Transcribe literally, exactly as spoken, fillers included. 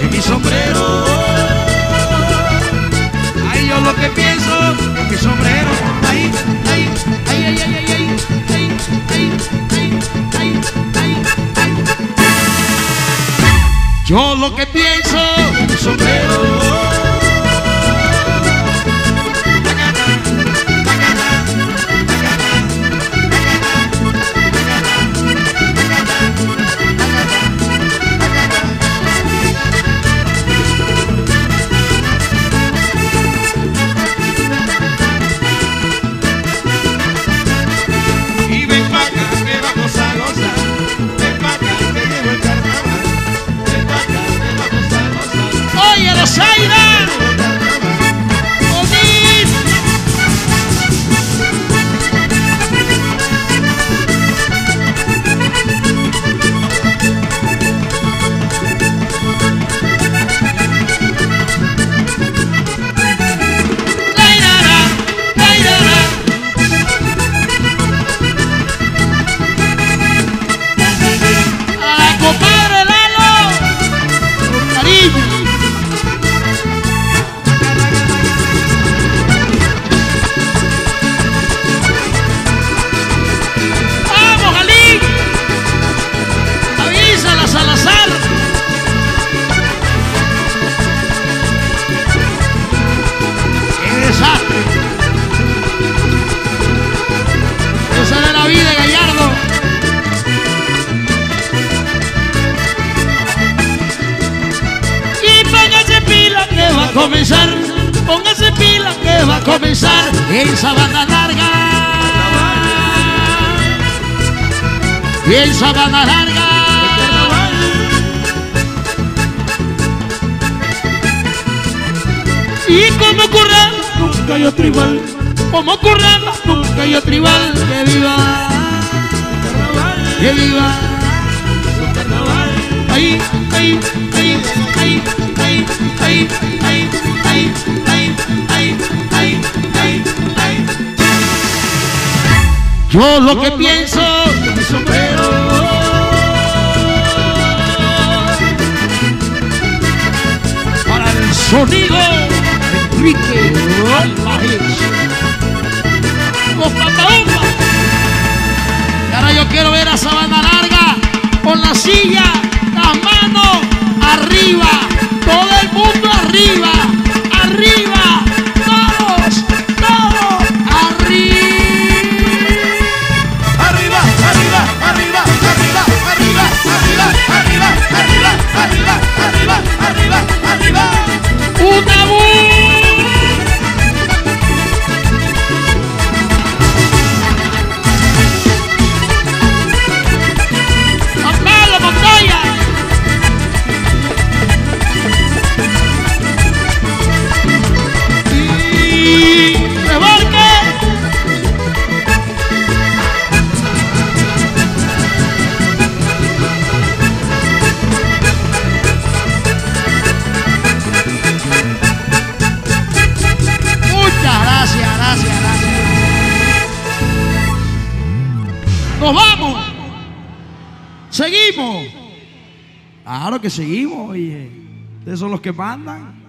en mi sombrero. Ay, yo lo que pienso en mi sombrero. Ay, ay, ay, ay, ay, ay, ay, ay, ay, ay, ay, ay. Yo lo que pienso en mi sombrero. Comenzar, póngase pila que va a comenzar en Sabana Larga. Y en Sabana Larga y como ocurre nunca yo tribal, como ocurre nunca yo tribal. Que viva, que viva. Ay, ay, ay, ay, ay, ay, ay, ay, ay, ay, ay, ay, ay. Yo lo que pienso en mi sombrero. Para el sonido Enrique Alvarez. Y ahora yo quiero ver a Sabana Larga con la silla, las manos arriba, todo el mundo arriba, arriba, todos, todos, arriba, arriba, arriba, arriba, arriba, arriba, arriba, arriba, arriba, arriba, arriba, arriba, arriba, una bulla. ¡Nos vamos! ¡Seguimos! Claro que seguimos, oye. Ustedes son los que mandan.